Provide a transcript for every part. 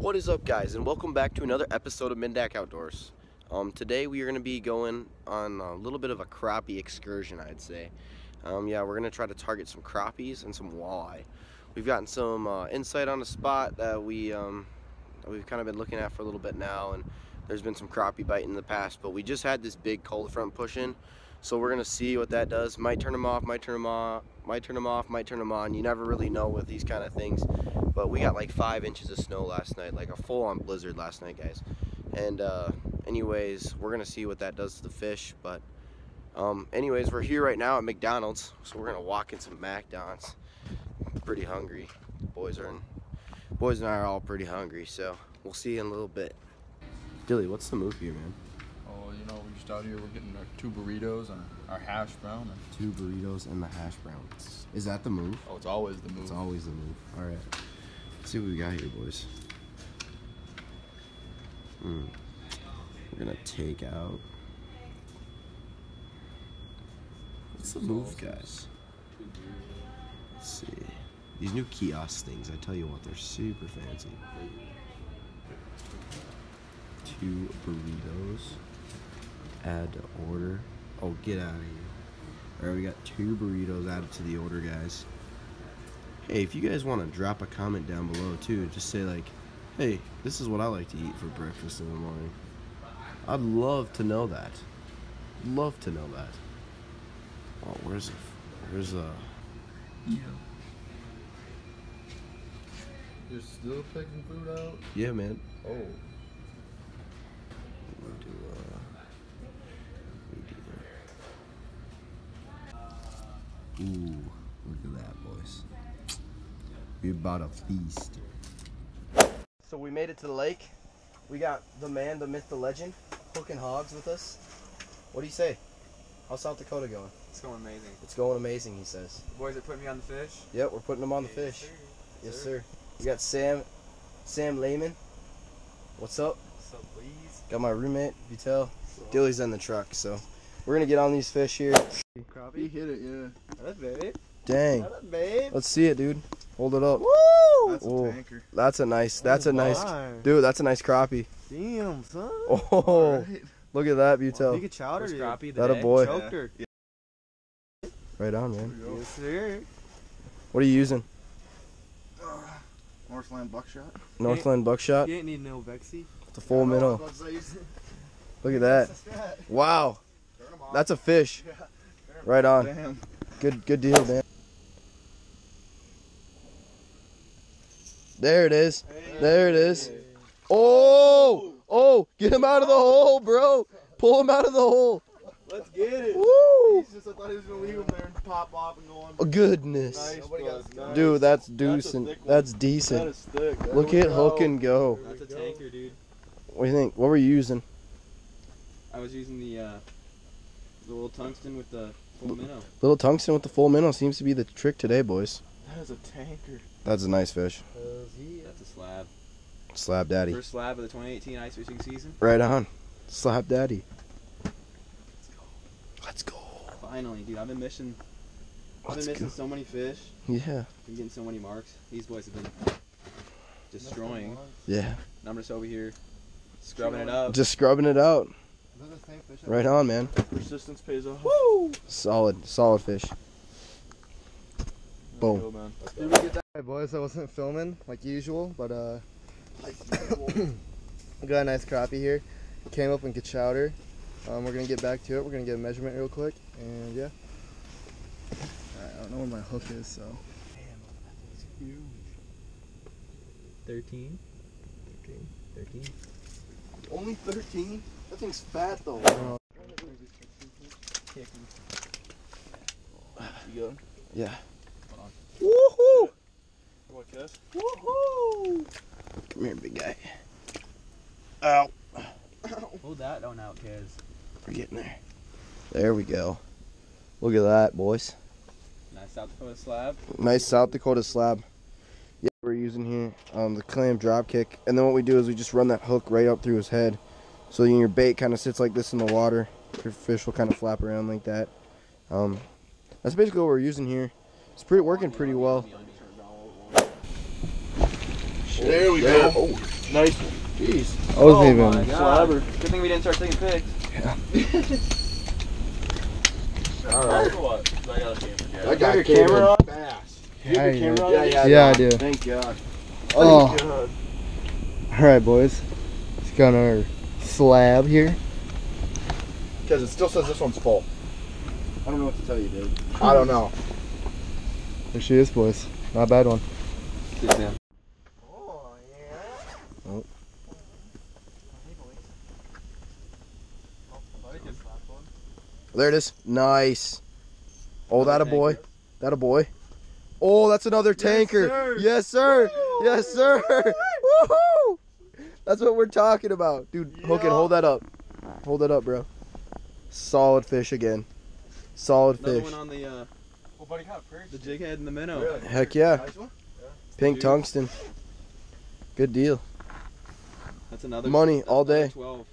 What is up, guys, and welcome back to another episode of MinnDak Outdoors. Today we are going to be going on a little bit of a crappie excursion, I'd say. Yeah, we're going to try to target some crappies and some walleye. We've gotten some insight on a spot that we've kind of been looking at for a little bit now, and there's been some crappie bite in the past, but we just had this big cold front push in, so we're going to see what that does. Might turn them off, might turn them on, might turn them off, might turn them on. You never really know with these kind of things. But we got like 5 inches of snow last night, like a full-on blizzard last night, guys. And anyways, we're gonna see what that does to the fish. But anyways, we're here right now at McDonald's, so we're gonna walk in some McDonald's. I'm pretty hungry. Boys and I are all pretty hungry, so we'll see you in a little bit. Dilly, what's the move here, man? Oh, you know, we're just out here. We're getting our 2 burritos and our hash brown. 2 burritos and the hash browns. Is that the move? Oh, it's always the move. It's always the move. All right. Let's see what we got here, boys. We're gonna take out. What's the move, guys? Let's see. These new kiosk things, I tell you what, they're super fancy. 2 burritos. Add to order. Oh, get out of here. Alright, we got 2 burritos added to the order, guys. Hey, if you guys want to drop a comment down below too, just say like, hey, this is what I like to eat for breakfast in the morning. I'd love to know that. Love to know that. Oh, yeah. You're still picking food out? Yeah, man. Oh. Ooh, look at that, boys. We're about a feast. So we made it to the lake. We got the man, the myth, the legend, Hookin' Hogs with us. What do you say? How's South Dakota going? It's going amazing. It's going amazing, he says. The boys are putting me on the fish? Yep, we're putting them on the fish. Sir. Yes, sir. We got Sam Lehman. What's up? What's up, please? Got my roommate, Vitell. Dilly's in the truck, so we're going to get on these fish here. Crappie? You hit it, yeah. That's babe. Dang. That's babe. Let's see it, dude. Hold it up. Woo! That's a tanker. That's a nice, dude, that's a nice crappie. Damn, son. Oh, right. Look at that, Vitell. You could chowder her, crappie. That a boy. Choked her. Yeah. Right on, man. Yes, sir. What are you using? Northland Buckshot. Northland Buckshot? You ain't need no Vexy. It's a full minnow. Look at that. Wow. That's a fish. Yeah. Right on. Damn. Good deal, man. There it is. Hey. There it is. Oh! Oh! Get him out of the hole, bro! Pull him out of the hole! Let's get it! Woo! I thought he was going to leave him there and pop off and go on. Oh, goodness. Nice. Dude, that's decent. That's decent. That is thick. That Look at Hook and Go. That's a tanker, dude. What do you think? What were you using? I was using the little tungsten with the full minnow. Little tungsten with the full minnow seems to be the trick today, boys. That is a tanker. That's a nice fish. That's a slab. Slab daddy. First slab of the 2018 ice fishing season. Right on. Slab daddy. Let's go. Finally, dude. I've been missing so many fish. Yeah. Been getting so many marks. These boys have been destroying. Yeah. And I'm just over here scrubbing it up. Just scrubbing it out. Right on, man. Persistence pays off. Woo! Solid fish. Boom. Go, man. Did we get that? Hey, boys, I wasn't filming like usual, but we got a nice crappie here. Came up and got chowder. We're gonna get back to it. We're gonna get a measurement real quick, and yeah. I don't know where my hook is, so. Damn, that's huge. 13. 13. 13. Only 13? That thing's fat though. You good? Yeah. Woohoo! Woohoo! Come here, big guy. Ow. Hold that on out, kids. We're getting there. There we go. Look at that, boys. Nice South Dakota slab. Nice South Dakota slab. Yeah, we're using here the Clam Drop Kick. And then what we do is we just run that hook right up through his head. So your bait kind of sits like this in the water. Your fish will kind of flap around like that. That's basically what we're using here. It's working pretty well. There we go. Oh, nice one. Jeez. I wasn't even slobber. Good thing we didn't start taking pics. Yeah. All right. I got your camera on fast. Yeah, you got your camera on? Yeah, I do. Thank God. Oh. Thank God. All right, boys. Let's go on our slab here. Because it still says this one's full. I don't know what to tell you, dude. I don't know. There she is, boys. Not a bad one. Good man. Oh, yeah. Oh. There it is. Nice. Oh, that a boy. That a boy. Oh, that's another tanker. Yes, sir. Yes, sir. Yes, sir. Woohoo! That's what we're talking about. Dude, yeah. Hookin', hold that up. Hold that up, bro. Solid fish again. Solid another fish. One on the, well, buddy, the jig head and the minnow. Really? Heck yeah. Nice one? Yeah. Pink dude. Tungsten. Good deal. That's another money that's all day. 12,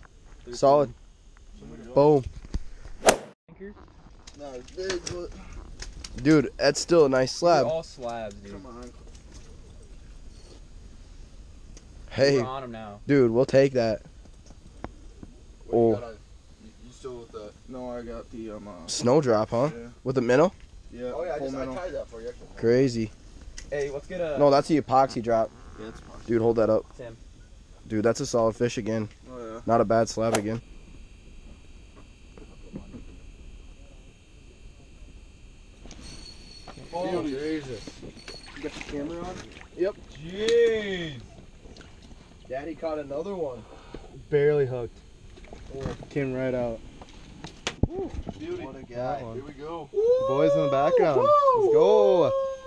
solid. Boom. No, big, but... Dude, that's still a nice slab. They're all slabs, dude. Come on. Hey, we're on him now. Dude, we'll take that. What oh. You still with the? No, I got the Snowdrop, huh? Yeah. With a minnow? Yeah. Oh yeah, I tied that for you. Crazy. Hey, let's get a. No, that's the epoxy drop. Yeah, it's epoxy. Dude, hold that up. Sam. Dude, that's a solid fish again. Oh yeah. Not a bad slab again. Oh, Jesus. You got the camera on? Yep. Jeez. Daddy caught another one. Barely hooked. Oh. Came right out. Ooh, beauty. What a guy. Here we go. Ooh, boys in the background. Woo, let's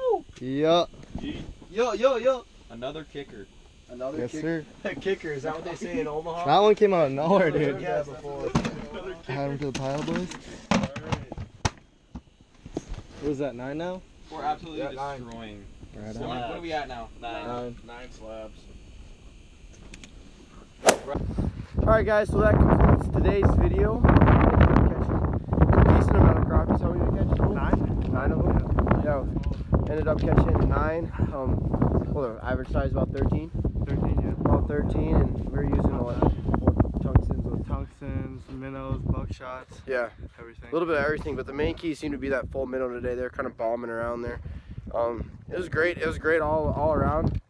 go. Woo. Yup. Yo, yo, yo. Another kicker. Another kicker. Yes, sir. Kicker. Is that what they say in Omaha? That one came out of nowhere, dude. Yeah, before. Add him to the pile, boys. All right. What is that, 9 now? We're absolutely destroying. Right so what are we at now? 9. 9 slabs. Alright guys, so that concludes today's video. Catching a decent amount of crappies. How many did we catch? 9? 9 of them? Yeah. Ended up catching 9. Well, the average size about 13. 13, yeah. About 13, and we're using a lot of tungstens. Tungstens, minnows, buckshots. Yeah. Everything. A little bit of everything, but the main key seemed to be that full minnow today. They're kind of bombing around there. It was great. It was great all around.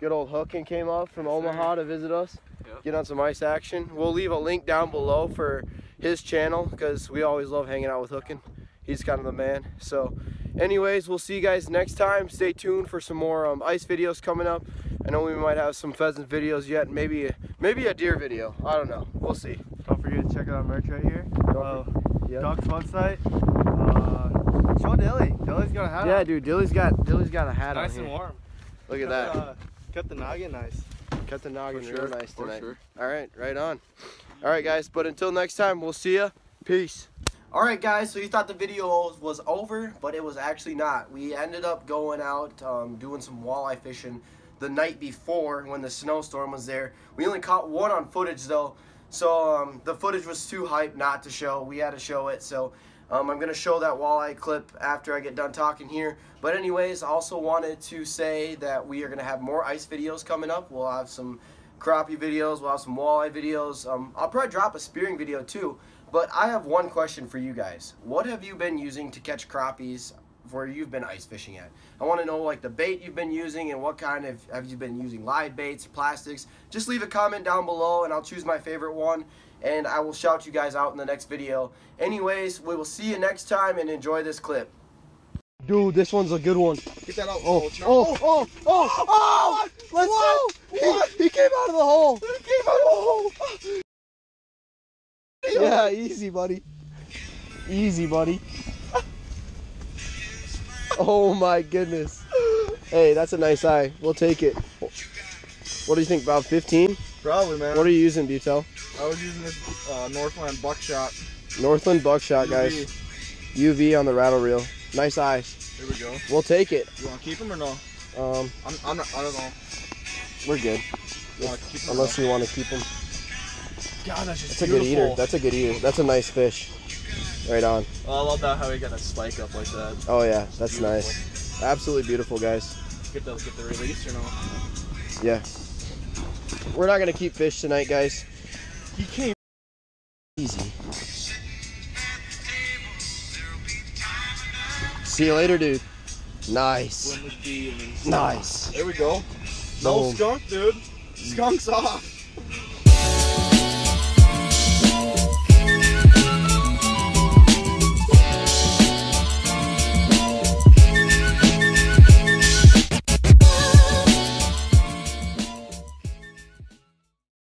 Good old Hookin' came up from Omaha to visit us. Yep. Get on some ice action. We'll leave a link down below for his channel because we always love hanging out with Hookin'. He's kind of the man. So anyways, we'll see you guys next time. Stay tuned for some more ice videos coming up. I know we might have some pheasant videos yet, maybe a deer video. I don't know. We'll see. Don't forget to check out our merch right here. Doc's website. Show Dilly. Dilly's got a hat on. Yeah, dude. Dilly's got a hat on. Nice and warm. Look at that. Cut the noggin nice. Cut the noggin real nice tonight. Sure. All right, right on. All right, guys. But until next time, we'll see ya. Peace. All right, guys. So you thought the video was over, but it was actually not. We ended up going out doing some walleye fishing the night before when the snowstorm was there. We only caught one on footage though, so the footage was too hype not to show. We had to show it, so I'm going to show that walleye clip after I get done talking here. But anyways, I also wanted to say that we are going to have more ice videos coming up. We'll have some crappie videos, we'll have some walleye videos. I'll probably drop a spearing video too, but I have one question for you guys. What have you been using to catch crappies where you've been ice fishing at? I want to know like the bait you've been using and what kind of, have you been using live baits, plastics? Just leave a comment down below and I'll choose my favorite one and I will shout you guys out in the next video. Anyways, we will see you next time and enjoy this clip. Dude, this one's a good one. Get that out. Oh, oh, oh, oh, oh, oh, let's go. What? He came out of the hole. He came out of the hole. Yeah, easy, buddy. Easy, buddy. Oh my goodness. Hey, that's a nice eye. We'll take it. What do you think, about 15? Probably, man. What are you using, Vitell? I was using this Northland Buckshot. Northland Buckshot, UV. Guys. UV on the rattle reel. Nice eye. Here we go. We'll take it. You want to keep him or no? I don't know. We're good. Unless you want to keep him. God, that's just beautiful. A good eater. That's a good eater. That's a nice fish. Right on. Well, I love that how he got a spike up like that. Oh yeah, that's beautiful. Nice. Absolutely beautiful, guys. Get the release or no? Yeah. We're not gonna keep fish tonight, guys. He came easy. See you later, dude. Nice. Nice. There we go. No skunk, dude. Skunk's off.